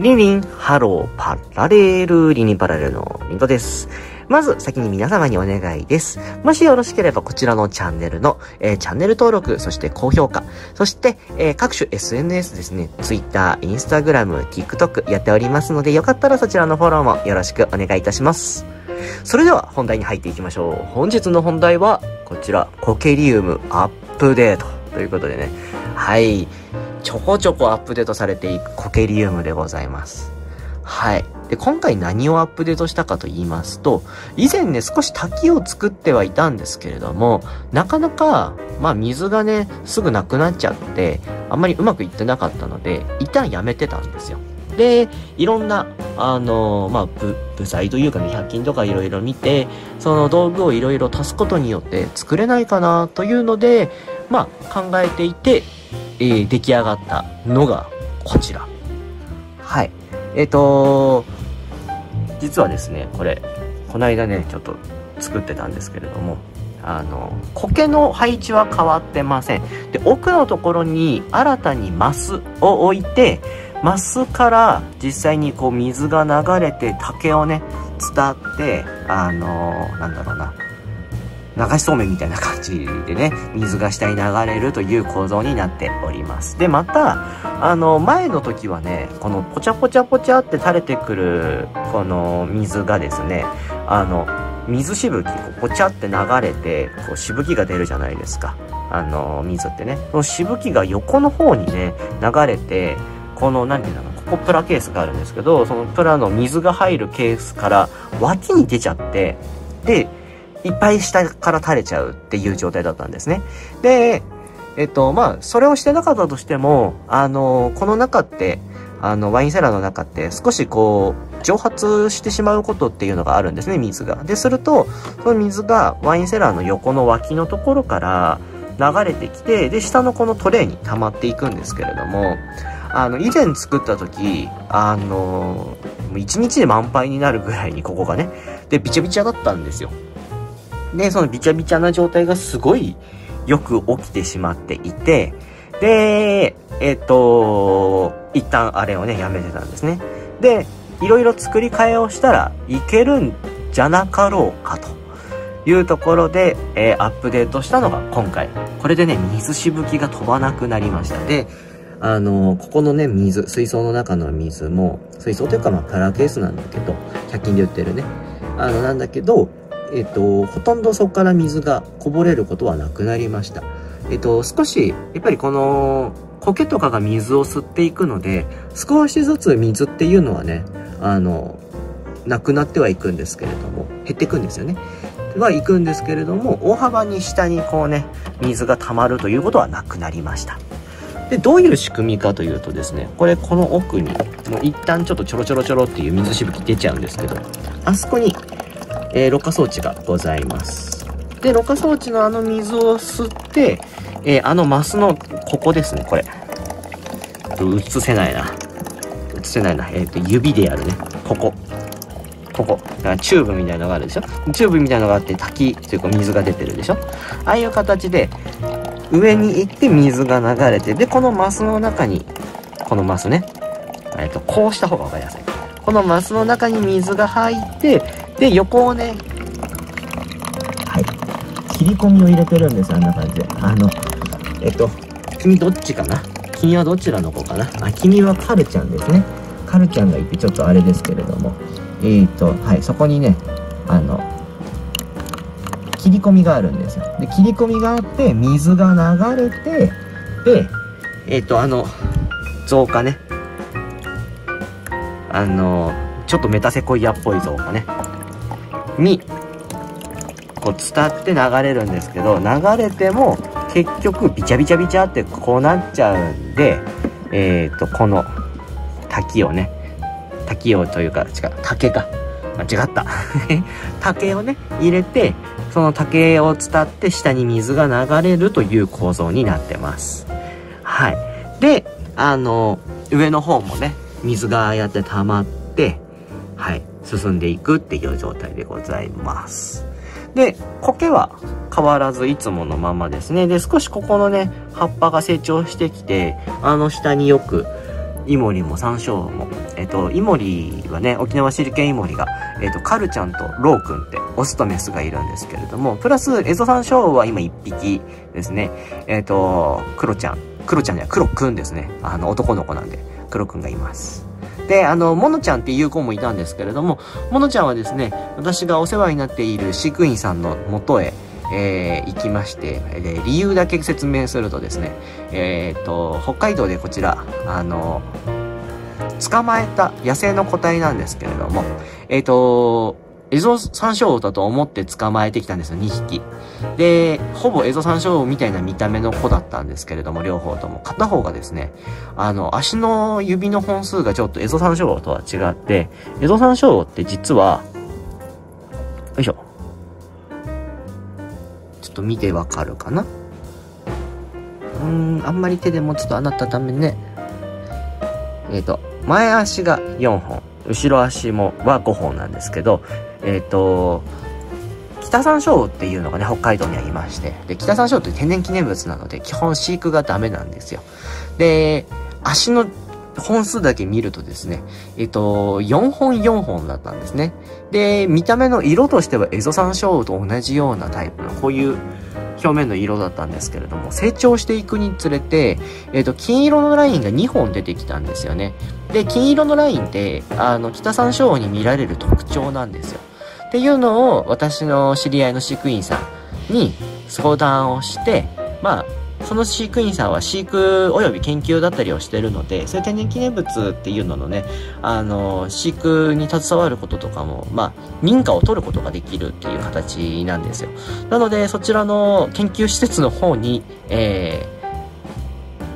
リンリン、ハロー、パラレル、リンリンパラレルのリンゴです。まず先に皆様にお願いです。もしよろしければこちらのチャンネルの、チャンネル登録、そして高評価、そして、各種 SNS ですね、Twitter、Instagram、TikTok やっておりますので、よかったらそちらのフォローもよろしくお願いいたします。それでは本題に入っていきましょう。本日の本題はこちら、コケリウムアップデートということでね、はい。ちょこちょこアップデートされていくコケリウムでございます。はい。で、今回何をアップデートしたかと言いますと、以前ね、少し滝を作ってはいたんですけれども、なかなか、まあ水がね、すぐなくなっちゃって、あんまりうまくいってなかったので、一旦やめてたんですよ。で、いろんな、まあ、部材というかね、100均とかいろいろ見て、その道具をいろいろ足すことによって作れないかなというので、まあ、考えていて、出来上がったのがこちら。はい。実はですね、これ、こないだね、ちょっと作ってたんですけれども、苔の配置は変わってません。で、奥のところに新たにマスを置いて、マスから実際にこう水が流れて竹をね、伝って、なんだろうな。流しそうめんみたいな感じでね、水が下に流れるという構造になっております。で、また、前の時はね、このポチャポチャポチャって垂れてくる、この水がですね、水しぶき、ポチャって流れて、こうしぶきが出るじゃないですか。水ってね。そのしぶきが横の方にね、流れて、この、なんていうのかな、ここプラケースがあるんですけど、そのプラの水が入るケースから脇に出ちゃって、で、いっぱい下から垂れちゃうっていう状態だったんですね。で、まあ、それをしてなかったとしても、この中って、ワインセラーの中って少しこう、蒸発してしまうことっていうのがあるんですね、水が。で、すると、その水がワインセラーの横の脇のところから流れてきて、で、下のこのトレイに溜まっていくんですけれども、以前作った時、1日で満杯になるぐらいにここがね、で、びちゃびちゃだったんですよ。で、そのびちゃびちゃな状態がすごいよく起きてしまっていて、で、一旦あれをね、やめてたんですね。で、いろいろ作り替えをしたらいけるんじゃなかろうかというところで、アップデートしたのが今回。これでね、水しぶきが飛ばなくなりました。で、ここのね、水、水槽の中の水も、水槽というかまあ、カラーケースなんだけど、100均で売ってるね。なんだけど、ほとんどそこから水がこぼれることはなくなりました。少し、やっぱりこの、苔とかが水を吸っていくので、少しずつ水っていうのはね、なくなってはいくんですけれども、減っていくんですよね。はいくんですけれども、大幅に下にこうね、水が溜まるということはなくなりました。で、どういう仕組みかというとですね、これ、この奥に、もう一旦ちょっとちょろちょろちょろっていう水しぶき出ちゃうんですけど、あそこに、ろ過装置がございます。で、ろ過装置の水を吸って、マスのここですね、これ。映せないな。映せないな。指でやるね。ここ。ここ。だからチューブみたいなのがあるでしょ。チューブみたいなのがあって、滝というか水が出てるでしょ。ああいう形で、上に行って水が流れて、で、このマスの中に、このマスね。こうした方がわかりやすい。このマスの中に水が入って、で、横をね、はい。切り込みを入れてるんです、あんな感じで。君どっちかな？君はどちらの子かな？あ、君はカルちゃんですね。カルちゃんがいて、ちょっとあれですけれども。はい、そこにね、切り込みがあるんですよ。で、切り込みがあって、水が流れて、で、造花ね。ちょっとメタセコイアっぽい造花ね。にこう伝って流れるんですけど、流れても結局ビチャビチャビチャってこうなっちゃうんで、この滝をね、滝をというか違う、竹か間違った竹をね入れて、その竹を伝って下に水が流れるという構造になってます。はい。で、上の方もね、水がああやって溜まって、はい、進んでいくっていう状態でございます。で、苔は変わらずいつものままですね。で、少しここのね、葉っぱが成長してきて、下によくイモリも山椒も、イモリはね、沖縄シリケンイモリが、カルちゃんとロウくんってオスとメスがいるんですけれども、プラスエゾ山椒は今1匹ですね。黒くんですね。男の子なんで黒くんがいます。で、モノちゃんっていう子もいたんですけれども、モノちゃんはですね、私がお世話になっている飼育員さんの元へ、行きまして、理由だけ説明するとですね、北海道でこちら、捕まえた野生の個体なんですけれども、エゾサンショウウオだと思って捕まえてきたんですよ、2匹。で、ほぼエゾサンショウウオみたいな見た目の子だったんですけれども、両方とも。片方がですね、足の指の本数がちょっとエゾサンショウウオとは違って、エゾサンショウウオって実は、よいしょ。ちょっと見てわかるかな?あんまり手で持つとあなたためね。前足が4本、後ろ足もは5本なんですけど、北山椒っていうのがね、北海道にありまして、で、北山椒って天然記念物なので、基本飼育がダメなんですよ。で、足の本数だけ見るとですね、4本だったんですね。で、見た目の色としてはエゾ山椒と同じようなタイプの、こういう表面の色だったんですけれども、成長していくにつれて、金色のラインが2本出てきたんですよね。で、金色のラインって、北山椒魚に見られる特徴なんですよ。っていうのを、私の知り合いの飼育員さんに相談をして、まあ、その飼育員さんは飼育及び研究だったりをしてるので、そういう天然記念物っていうののね、飼育に携わることとかも、まあ、認可を取ることができるっていう形なんですよ。なので、そちらの研究施設の方に、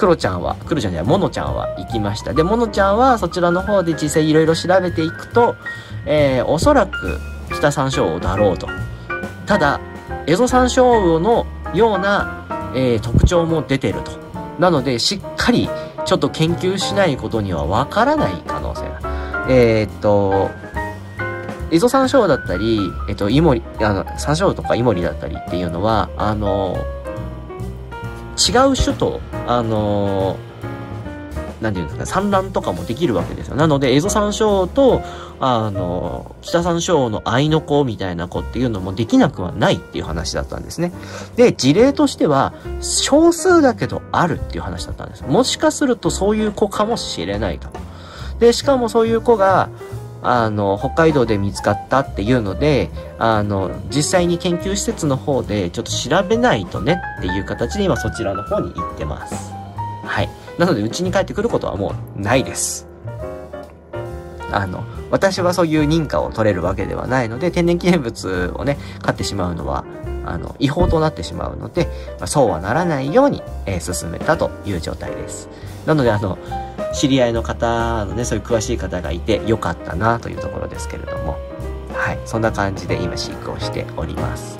モノちゃんは行きました。で、モノちゃんはそちらの方で実際いろいろ調べていくと、おそらく北山椒魚だろうと。ただ、エゾ山椒魚のような特徴も出てると。なので、しっかりちょっと研究しないことにはわからない可能性が。エゾサンショウウオだったり、サンショウウオとかイモリだったりっていうのは、違う種と、なんていうんですか、産卵とかもできるわけですよ。なので、エゾサンショウウオと、北サンショウウオの合いの子みたいな子っていうのもできなくはないっていう話だったんですね。で、事例としては、少数だけどあるっていう話だったんです。もしかするとそういう子かもしれないと。で、しかもそういう子が、北海道で見つかったっていうので、実際に研究施設の方でちょっと調べないとねっていう形で今そちらの方に行ってます。はい。なので、うちに帰ってくることはもうないです。私はそういう認可を取れるわけではないので、天然記念物をね、飼ってしまうのは、違法となってしまうので、まあ、そうはならないように、進めたという状態です。なので、知り合いの方のね、そういう詳しい方がいてよかったなというところですけれども、はい。そんな感じで今飼育をしております。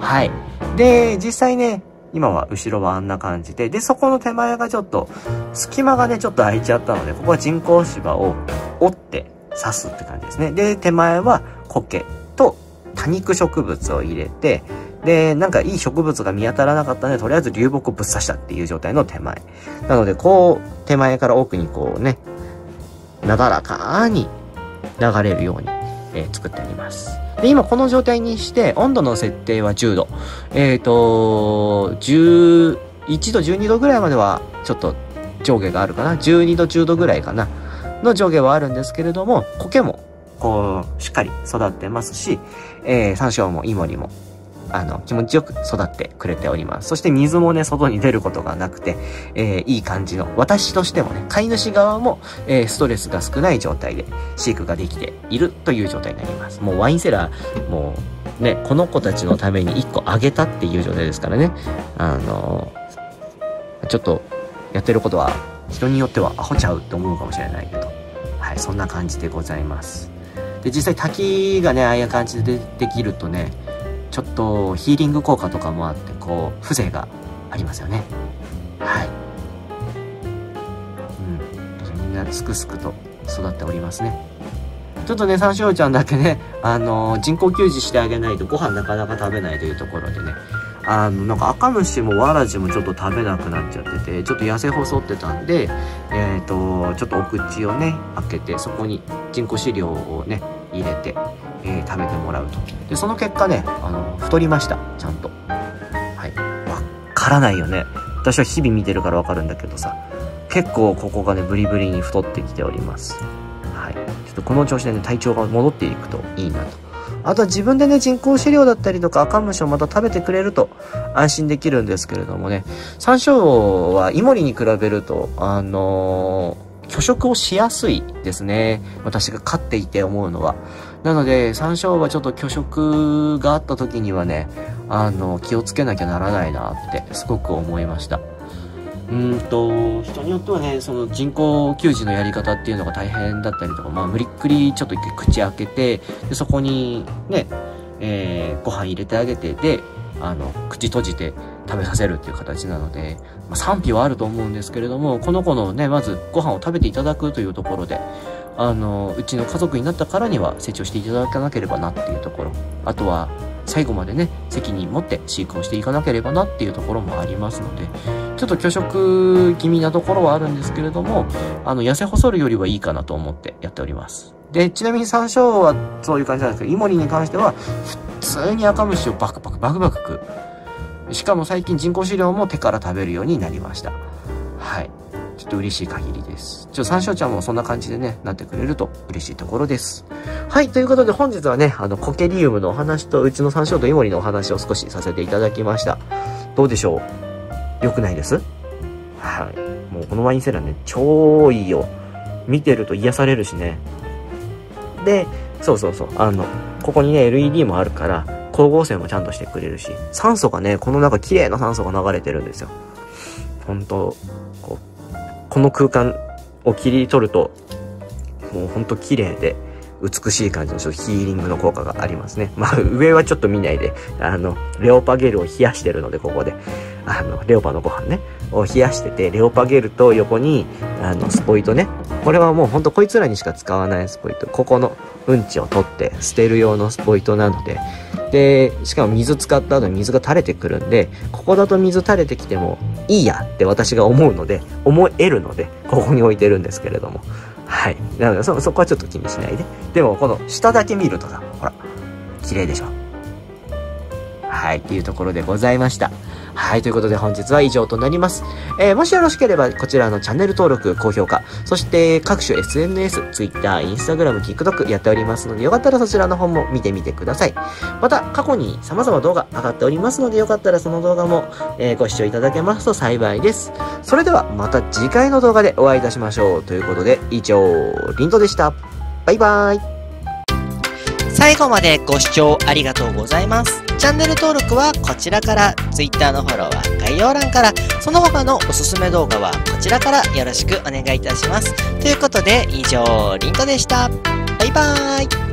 はい。で、実際ね、今は後ろはあんな感じで、で、そこの手前がちょっと、隙間がね、ちょっと空いちゃったので、ここは人工芝を折って刺すって感じですね。で、手前は苔と多肉植物を入れて、で、なんかいい植物が見当たらなかったので、とりあえず流木をぶっ刺したっていう状態の手前。なので、こう、手前から奥にこうね、なだらかに流れるように、作ってあります。で、今この状態にして、温度の設定は10度。11度、12度ぐらいまでは、ちょっと上下があるかな。12度、10度ぐらいかな。の上下はあるんですけれども、苔も、こう、しっかり育ってますし、山椒もイモリも、気持ちよく育ってくれております。そして水もね、外に出ることがなくて、いい感じの、私としてもね、飼い主側も、ストレスが少ない状態で飼育ができているという状態になります。もうワインセラー、もうね、この子たちのために1個あげたっていう状態ですからね。ちょっとやってることは人によってはアホちゃうって思うかもしれないけど、はい、そんな感じでございます。で、実際滝がね、ああいう感じでできるとね、ちょっとヒーリング効果とかもあって、こう、風情がありますよね。はい。うん。みんなすくすくと育っておりますね。ちょっとね、サンショウウオちゃんだけね、人工給餌してあげないとご飯なかなか食べないというところでね、なんか赤虫もわらじもちょっと食べなくなっちゃってて、ちょっと痩せ細ってたんで、ちょっとお口をね開けて、そこに人工飼料をね入れて、食べてもらうと。でその結果ね、太りました、ちゃんと。はい、わからないよね、私は日々見てるからわかるんだけどさ、結構ここがねブリブリに太ってきております。はい、ちょっとこの調子でね体調が戻っていくといいなと。あとは自分でね人工飼料だったりとか赤虫をまた食べてくれると安心できるんですけれどもね、山椒はイモリに比べると拒食をしやすいですね、私が飼っていて思うのは。なので山椒はちょっと拒食があった時にはね気をつけなきゃならないなってすごく思いました。人によってはねその人工給餌のやり方っていうのが大変だったりとか、無理っくりちょっと口開けて、でそこにね、ご飯入れてあげて、で口閉じて食べさせるっていう形なので、賛否はあると思うんですけれども、この子のねまずご飯を食べていただくというところでうちの家族になったからには成長していただかなければなっていうところ、あとは最後までね責任持って飼育をしていかなければなっていうところもありますので、ちょっと拒食気味なところはあるんですけれども、痩せ細るよりはいいかなと思ってやっております。でちなみに山椒はそういう感じなんですけど、イモリに関しては普通に赤虫をバクバク食う。しかも最近人工飼料も手から食べるようになりました。はい、ちょっと嬉しい限りです。山椒ちゃんもそんな感じでね、なってくれると嬉しいところです。はい、ということで本日はね、コケリウムのお話とうちの山椒とイモリのお話を少しさせていただきました。どうでしょう？良くないです？はい。もうこのワインセラーね、超いいよ。見てると癒されるしね。で、そうそうそう、ここにね、LED もあるから、光合成もちゃんとしてくれるし、酸素がね、この中綺麗な酸素が流れてるんですよ。本当こうこの空間を切り取るともうほんと綺麗で美しい感じのヒーリングの効果がありますね。上はちょっと見ないでレオパゲルを冷やしてるので、ここでレオパのご飯ねを冷やしてて、レオパゲルと横にスポイトね、これはもうほんとこいつらにしか使わないスポイト、ここのうんちを取って捨てる用のスポイトなので。でしかも水使った後に水が垂れてくるんで、ここだと水垂れてきてもいいやって私が思えるのでここに置いてるんですけれども、はい、なので そこはちょっと気にしないで。でもこの下だけ見るとさ、ほら綺麗でしょ。はいっていうところでございました。はい、ということで本日は以上となります。もしよろしければこちらのチャンネル登録、高評価、そして各種 SNS、Twitter、Instagram、TikTok やっておりますので、よかったらそちらの方も見てみてください。また、過去に様々動画上がっておりますので、よかったらその動画も、ご視聴いただけますと幸いです。それではまた次回の動画でお会いいたしましょう。ということで、以上、リントでした。バイバーイ。最後までご視聴ありがとうございます。チャンネル登録はこちらから、Twitter のフォローは概要欄から、その他のおすすめ動画はこちらからよろしくお願いいたします。ということで以上、リントでした。バイバーイ。